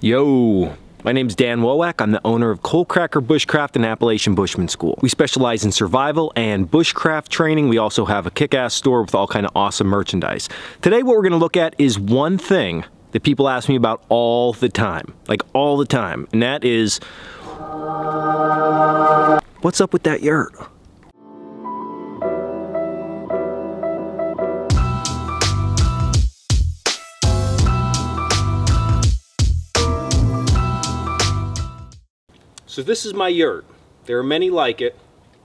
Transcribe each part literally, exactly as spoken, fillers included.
Yo, my name's Dan Wowak. I'm the owner of Coalcracker Bushcraft and Appalachian Bushman School. We specialize in survival and bushcraft training. We also have a kick-ass store with all kind of awesome merchandise. Today what we're gonna look at is one thing that people ask me about all the time, like all the time, and that is, what's up with that yurt? So this is my yurt. There are many like it,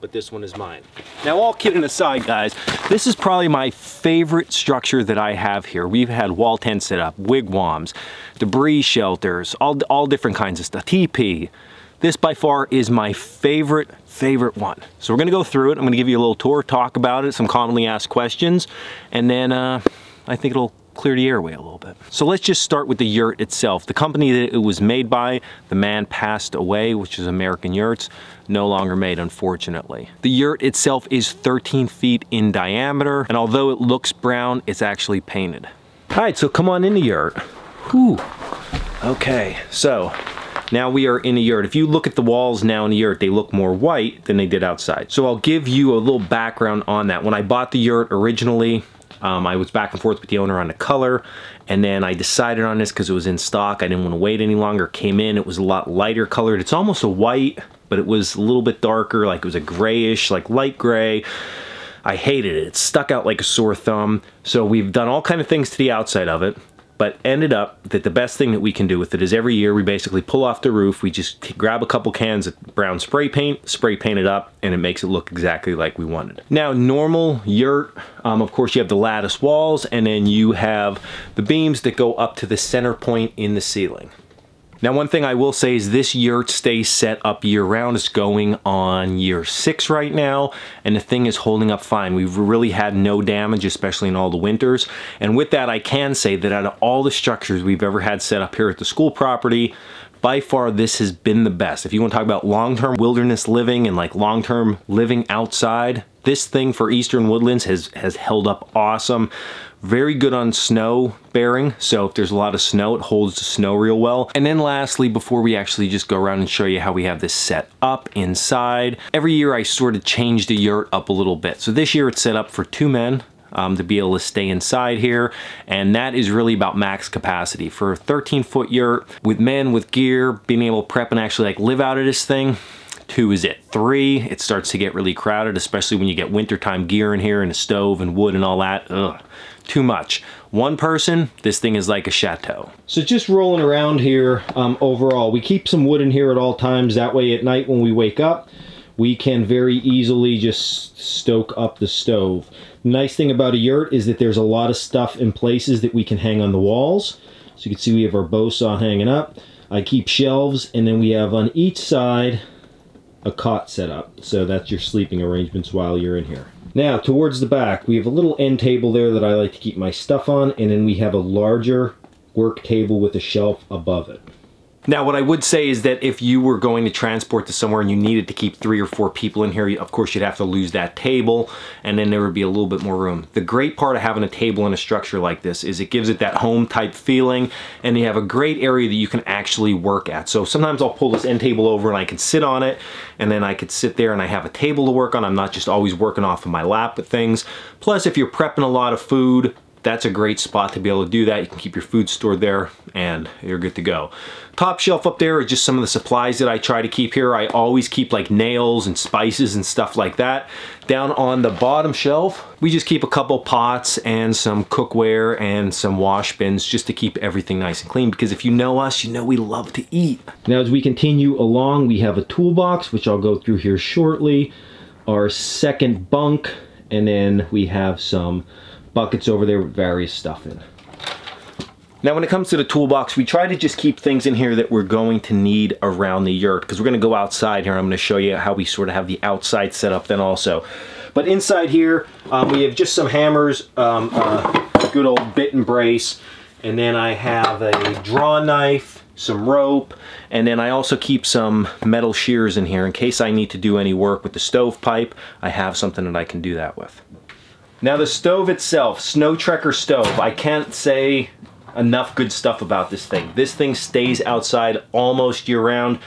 but this one is mine. Now, all kidding aside, guys, this is probably my favorite structure that I have here. We've had wall tents set up, wigwams, debris shelters, all, all different kinds of stuff, teepee. This by far is my favorite, favorite one. So we're gonna go through it. I'm gonna give you a little tour, talk about it, some commonly asked questions, and then uh, I think it'll clear the airway a little bit. So let's just start with the yurt itself. The company that it was made by, the man passed away, which is American Yurts, no longer made, unfortunately. The yurt itself is thirteen feet in diameter, and although it looks brown, it's actually painted. All right, so come on in the yurt. Ooh. Okay, so now we are in a yurt. If you look at the walls now in the yurt, they look more white than they did outside. So I'll give you a little background on that. When I bought the yurt originally, Um, I was back and forth with the owner on the color, and then I decided on this because it was in stock. I didn't want to wait any longer. Came in, it was a lot lighter colored. It's almost a white, but it was a little bit darker, like it was a grayish, like light gray. I hated it. It stuck out like a sore thumb. So we've done all kinds of things to the outside of it, but ended up that the best thing that we can do with it is every year we basically pull off the roof, we just grab a couple cans of brown spray paint, spray paint it up, and it makes it look exactly like we wanted. Now, normal yurt, um, of course you have the lattice walls, and then you have the beams that go up to the center point in the ceiling. Now, one thing I will say is this yurt stays set up year round. It's going on year six right now, and the thing is holding up fine. We've really had no damage, especially in all the winters. And with that, I can say that out of all the structures we've ever had set up here at the school property, by far this has been the best. If you want to talk about long-term wilderness living and like long-term living outside, this thing for Eastern Woodlands has, has held up awesome. Very good on snow bearing, so if there's a lot of snow, it holds the snow real well. And then lastly, before we actually just go around and show you how we have this set up inside, every year I sort of change the yurt up a little bit. So this year it's set up for two men um, to be able to stay inside here, and that is really about max capacity. For a thirteen foot yurt, with men, with gear, being able to prep and actually like live out of this thing, two is it. Three, it starts to get really crowded, especially when you get wintertime gear in here and a stove and wood and all that. Ugh. Too much. One person, this thing is like a chateau. So just rolling around here, um, overall, we keep some wood in here at all times. That way at night when we wake up, we can very easily just stoke up the stove. Nice thing about a yurt is that there's a lot of stuff in places that we can hang on the walls. So you can see we have our bow saw hanging up. I keep shelves, and then we have on each side a cot set up. So that's your sleeping arrangements while you're in here. Now, towards the back, we have a little end table there that I like to keep my stuff on, and then we have a larger work table with a shelf above it. Now, what I would say is that if you were going to transport this somewhere and you needed to keep three or four people in here, of course you'd have to lose that table, and then there would be a little bit more room. The great part of having a table in a structure like this is it gives it that home type feeling, and you have a great area that you can actually work at. So sometimes I'll pull this end table over and I can sit on it, and then I could sit there and I have a table to work on. I'm not just always working off of my lap with things. Plus, if you're prepping a lot of food, that's a great spot to be able to do that. You can keep your food stored there and you're good to go. Top shelf up there are just some of the supplies that I try to keep here. I always keep like nails and spices and stuff like that. Down on the bottom shelf, we just keep a couple pots and some cookware and some wash bins just to keep everything nice and clean, because if you know us, you know we love to eat. Now, as we continue along, we have a toolbox, which I'll go through here shortly, our second bunk, and then we have some buckets over there with various stuff in. Now, when it comes to the toolbox, we try to just keep things in here that we're going to need around the yurt, because we're gonna go outside here and I'm gonna show you how we sort of have the outside set up then also. But inside here, um, we have just some hammers, um, a good old bit and brace, and then I have a draw knife, some rope, and then I also keep some metal shears in here in case I need to do any work with the stovepipe. I have something that I can do that with. Now, the stove itself, Snow Trekker stove, I can't say enough good stuff about this thing. This thing stays outside almost year round.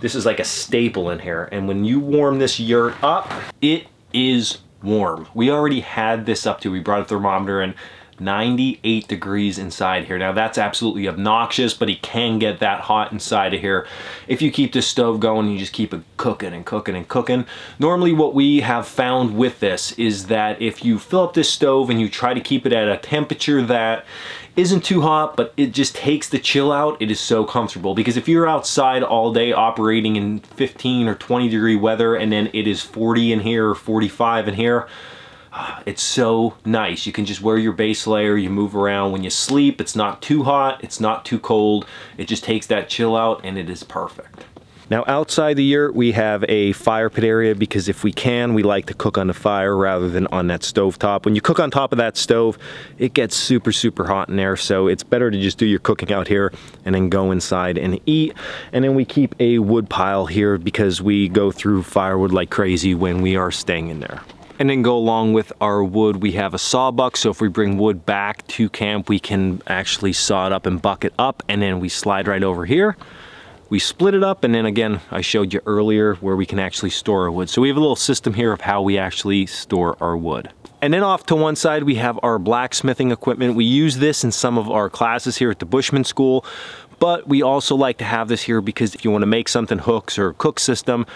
This is like a staple in here. And when you warm this yurt up, it is warm. We already had this up to, we brought a thermometer in, ninety-eight degrees inside here. Now that's absolutely obnoxious, but it can get that hot inside of here. If you keep this stove going, you just keep it cooking and cooking and cooking. Normally what we have found with this is that if you fill up this stove and you try to keep it at a temperature that isn't too hot, but it just takes the chill out, it is so comfortable. Because if you're outside all day operating in fifteen or twenty degree weather and then it is forty in here or forty-five in here, it's so nice. You can just wear your base layer, you move around when you sleep, it's not too hot, it's not too cold, it just takes that chill out and it is perfect. Now outside the yurt we have a fire pit area because if we can, we like to cook on the fire rather than on that stove top. When you cook on top of that stove, it gets super, super hot in there, so it's better to just do your cooking out here and then go inside and eat. And then we keep a wood pile here because we go through firewood like crazy when we are staying in there. And then go along with our wood, we have a saw buck, so if we bring wood back to camp, we can actually saw it up and buck it up, and then we slide right over here. We split it up, and then again, I showed you earlier where we can actually store our wood. So we have a little system here of how we actually store our wood. And then off to one side, we have our blacksmithing equipment. We use this in some of our classes here at the Bushman School, but we also like to have this here because if you want to make something, hooks or cook system,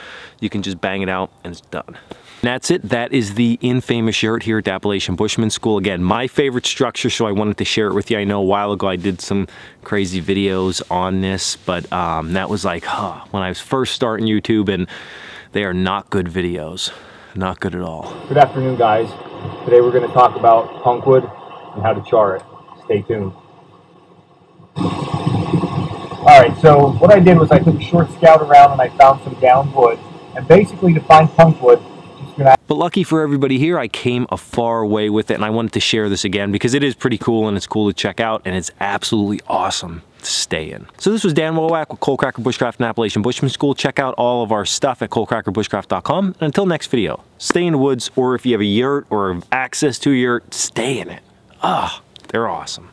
you can just bang it out and it's done. And that's it. That is the infamous yurt here at Appalachian Bushman School. Again, my favorite structure, so I wanted to share it with you. I know a while ago I did some crazy videos on this, but um, that was like huh, when I was first starting YouTube, and they are not good videos. Not good at all. Good afternoon, guys. Today we're going to talk about punk wood and how to char it. Stay tuned. Alright, so what I did was I took a short scout around and I found some downed wood. And basically to find punk wood, but lucky for everybody here, I came a far way with it, and I wanted to share this again because it is pretty cool and it's cool to check out, and it's absolutely awesome to stay in. So this was Dan Wowak with Coalcracker Bushcraft and Appalachian Bushman School. Check out all of our stuff at coalcracker bushcraft dot com, and until next video, stay in the woods, or if you have a yurt or access to a yurt, stay in it. Ah, they're awesome.